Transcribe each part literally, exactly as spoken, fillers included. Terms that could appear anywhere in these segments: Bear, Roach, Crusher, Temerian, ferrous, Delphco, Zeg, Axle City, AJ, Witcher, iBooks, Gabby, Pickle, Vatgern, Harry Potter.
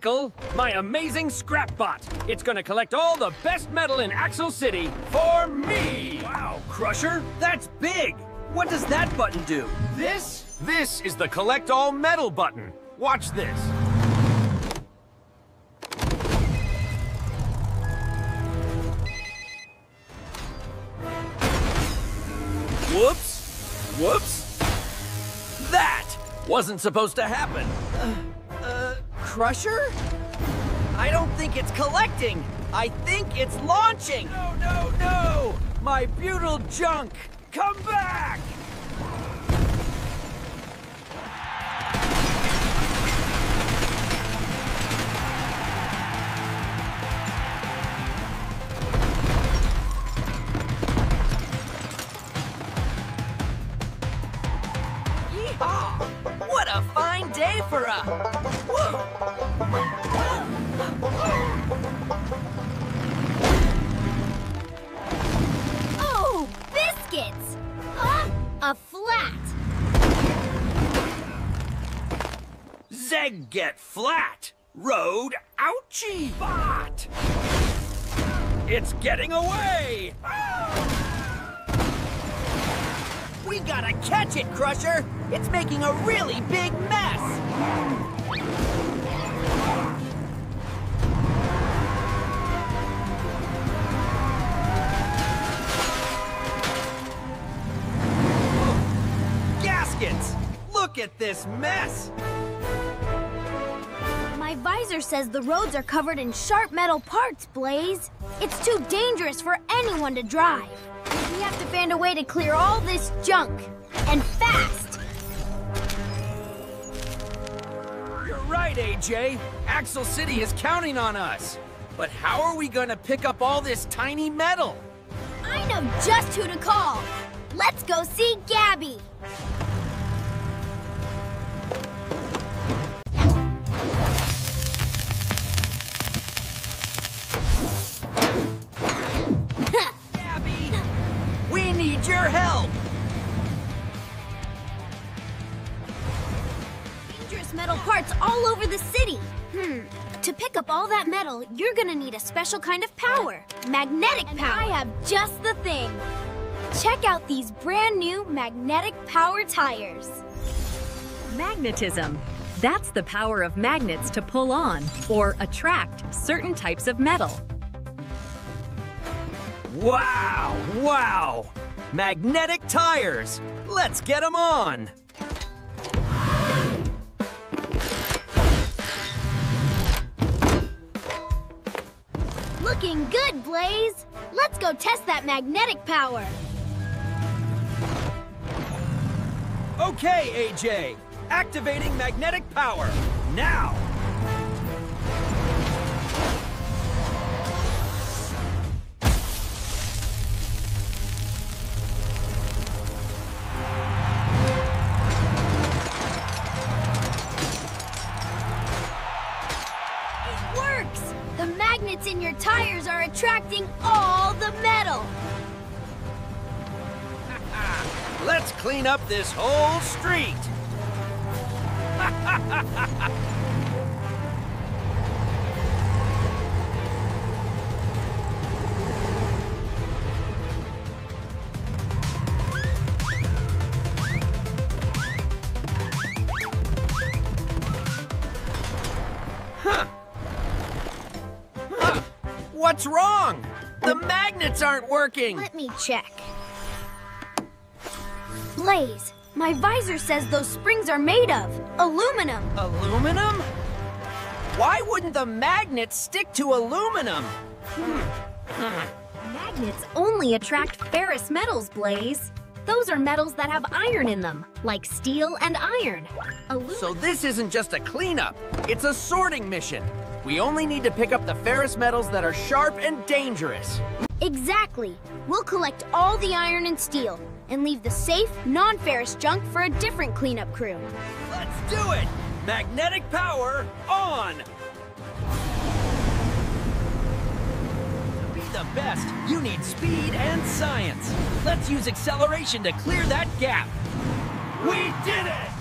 Pickle, my amazing scrap bot. It's gonna collect all the best metal in Axle City for me! Wow, Crusher, that's big! What does that button do? This? This is the collect all metal button. Watch this. Whoops! Whoops! That wasn't supposed to happen. Uh, uh, Crusher? I don't think it's collecting. I think it's launching. No, no, no! My butyl junk! Come back! What a fine day for a... Oh, biscuits! Huh? A flat. Zeg get flat. Road ouchie. Bot. It's getting away. Oh! We gotta catch it, Crusher! It's making a really big mess! Whoa. Gaskets! Look at this mess! My visor says the roads are covered in sharp metal parts, Blaze. It's too dangerous for anyone to drive. We have to find a way to clear all this junk, and fast! You're right, A J. Axle City is counting on us. But how are we gonna pick up all this tiny metal? I know just who to call. Let's go see Gabby. Your help! Dangerous metal parts all over the city. Hmm. To pick up all that metal, you're gonna need a special kind of power. Magnetic and power. I have just the thing. Check out these brand new magnetic power tires. Magnetism. That's the power of magnets to pull on or attract certain types of metal. Wow! Wow! Magnetic tires! Let's get them on! Looking good, Blaze! Let's go test that magnetic power! Okay, A J! Activating magnetic power! Now! And your tires are attracting all the metal. Let's clean up this whole street. What's wrong? The magnets aren't working! Let me check. Blaze, my visor says those springs are made of aluminum. Aluminum? Why wouldn't the magnets stick to aluminum? Magnets only attract ferrous metals, Blaze. Those are metals that have iron in them, like steel and iron. Aluminum. So this isn't just a cleanup, it's a sorting mission. We only need to pick up the ferrous metals that are sharp and dangerous. Exactly. We'll collect all the iron and steel and leave the safe, non-ferrous junk for a different cleanup crew. Let's do it! Magnetic power on! To be the best, you need speed and science. Let's use acceleration to clear that gap. We did it!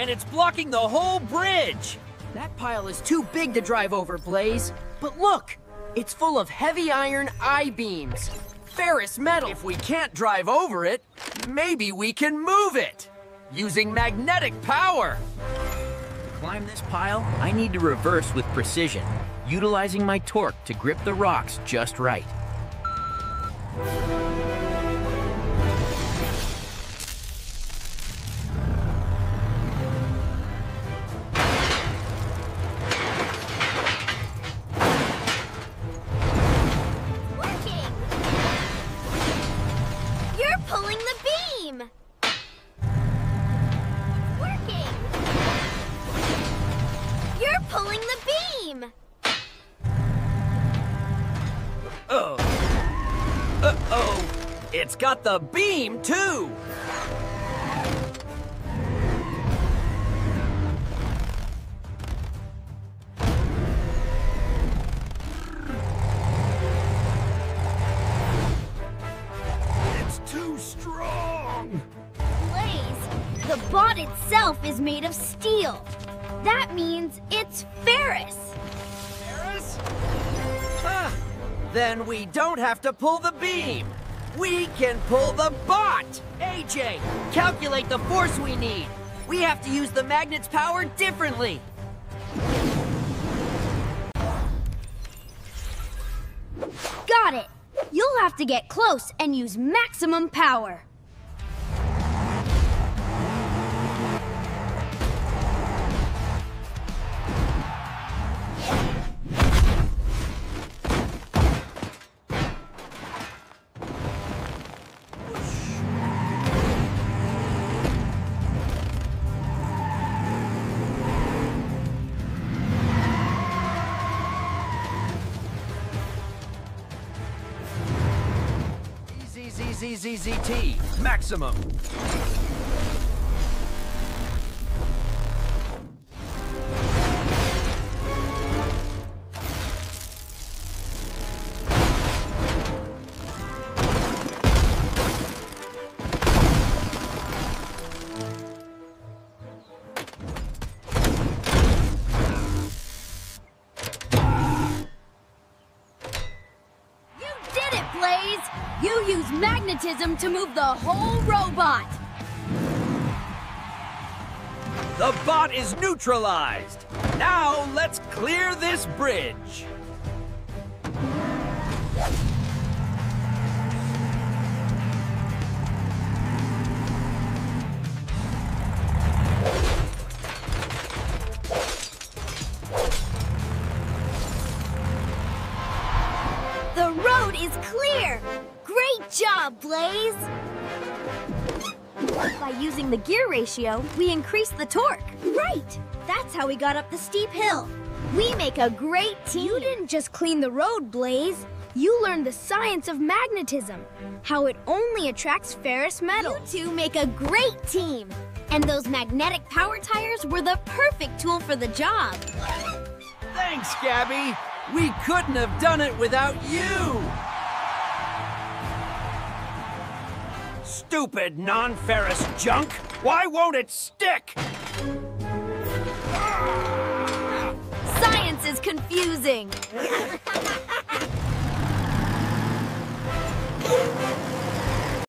and it's blocking the whole bridge! That pile is too big to drive over, Blaze. But look! It's full of heavy iron I-beams. Ferrous metal. If we can't drive over it, maybe we can move it! Using magnetic power! To climb this pile, I need to reverse with precision, utilizing my torque to grip the rocks just right. It's got the beam, too! It's too strong! Blaze, the bot itself is made of steel. That means it's ferrous. Ferrous? Huh. Then we don't have to pull the beam. We can pull the bot! A J, calculate the force we need. We have to use the magnet's power differently. Got it. You'll have to get close and use maximum power. Z Z Z T, maximum. To move the whole robot. The bot is neutralized. Now let's clear this bridge. The road is clear. Great job, Blaze! By using the gear ratio, we increase the torque. Right! That's how we got up the steep hill. We make a great team. You didn't just clean the road, Blaze. You learned the science of magnetism, how it only attracts ferrous metal. You two make a great team. And those magnetic power tires were the perfect tool for the job. Thanks, Gabby. We couldn't have done it without you. Stupid non-ferrous junk! Why won't it stick? Science is confusing!